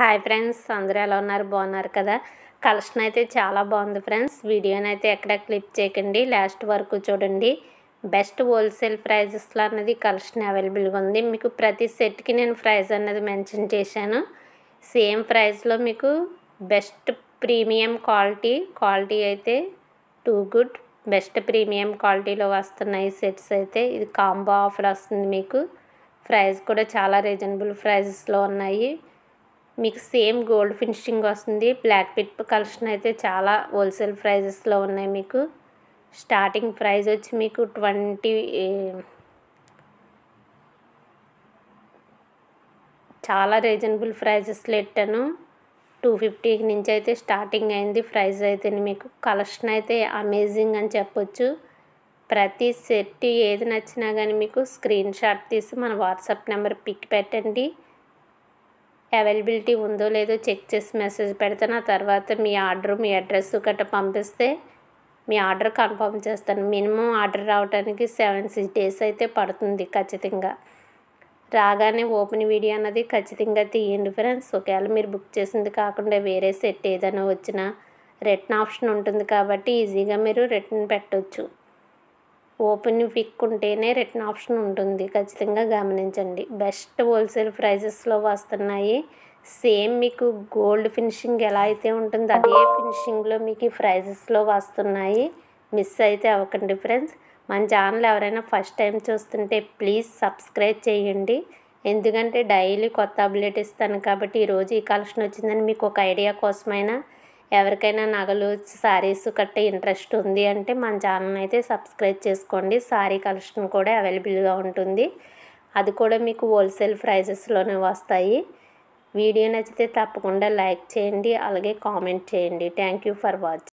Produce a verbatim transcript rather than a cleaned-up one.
Hi friends अंदर एला उन्नारु बागुन्नारु कदा कलेक्शन अयिते चाला बागुंदी फ्रेंड्स वीडियोनि अयिते एक्कडा क्लिप चेयकंडी लास्ट वरकू चूडंडी बेस्ट होलसेल प्राइसेस ला अनेदी कलेक्शन अवेलेबल गा उंदी मीकु प्रति सेट की नेनु प्राइस अनेदी मेंशन चेशानु सेम प्राइस लो मीकु बेस्ट प्रीमियम क्वालिटी क्वालिटी अयिते too good best premium quality लो वस्तुन्नायि सेट्स अयिते इदी कांबो आफर वस्तुंदी मीकु प्राइस कूडा चाला रीजनबल प्राइसेस लो उन्नायि మీకు सेम గోల్డ్ ఫినిషింగ్ వస్తుంది బ్లాక్ పిట్ కలెక్షన్ అయితే చాలా హోల్సేల్ ప్రైసెస్ లో ఉన్నాయి మీకు స్టార్టింగ్ ప్రైస్ వచ్చి మీకు ట్వంటీ చాలా రీజనబుల్ ప్రైసెస్ లెట్టను టూ ఫిఫ్టీ నుంచి అయితే స్టార్టింగ్ అయ్యింది ప్రైస్ అయితే మీకు కలెక్షన్ అయితే అమేజింగ్ అని చెప్పొచ్చు ప్రతి సెట్ ఏది నచ్చినా గాని మీకు స్క్రీన్ షాట్ తీసి మన WhatsApp నంబర్ పిక్ పెట్టండి అవైలబిలిటీ ఉందో లేదో చెక్ చేసి మెసేజ్ పెడతాను ఆ తర్వాత మీ ఆర్డర్ మీ అడ్రస్ కట్ట పంపిస్తే మీ ఆర్డర్ కన్ఫర్మ్ చేస్తాను మినిమం ఆర్డర్ రావడానికి సెవెన్ డేస్ అయితే పడుతుంది ఖచ్చితంగా రాగానే ఓపెన్ వీడియో అనేది ఖచ్చితంగా తీయండి ఫ్రెండ్స్ ఒకవేళ మీరు బుక్ చేసింది కాకుండా వేరే సెట్ ఏదైనా వచ్చినా రిటర్న్ ఆప్షన్ ఉంటుంది కాబట్టి ఈజీగా మీరు రిటర్న్ పెట్టొచ్చు ఓపెన్ పిక్ ఉంటేనే రిటర్న్ ఆప్షన్ ఉంటుంది ఖచ్చితంగా గమనించండి బెస్ట్ హోల్సేల్ ప్రైసెస్ లో వస్తున్నాయి సేమ్ మీకు గోల్డ్ ఫినిషింగ్ ఎలా అయితే ఉంటుందో అదే ఫినిషింగ్ లో మీకు ప్రైసెస్ లో వస్తున్నాయి మిస్ అయితే అవ్వకండి ఫ్రెండ్స్ మన ఛానల్ ఎవరైనా ఫస్ట్ టైం చూస్తుంటే ప్లీజ్ సబ్స్క్రైబ్ చేయండి ఎందుకంటే డైలీ కొత్త అప్డేట్ ఇస్తాను కాబట్టి ఈ రోజు ఈ కలెక్షన్ వచ్చిందని మీకు ఒక ఐడియా కోసమైనా ఎవరికైనా నగలు సారీస్ కట్టే ఇంట్రెస్ట్ ఉంది అంటే మన ఛానల్ అయితే సబ్స్క్రైబ్ చేసుకోండి సారీ కలెక్షన్ కూడా అవైలబుల్ గా ఉంటుంది అది కూడా మీకు హోల్సేల్ ప్రైసెస్ లోనే వస్తాయి వీడియో నచ్చితే తప్పకుండా లైక్ చేయండి అలాగే కామెంట్ చేయండి థాంక్యూ ఫర్ వాచింగ్।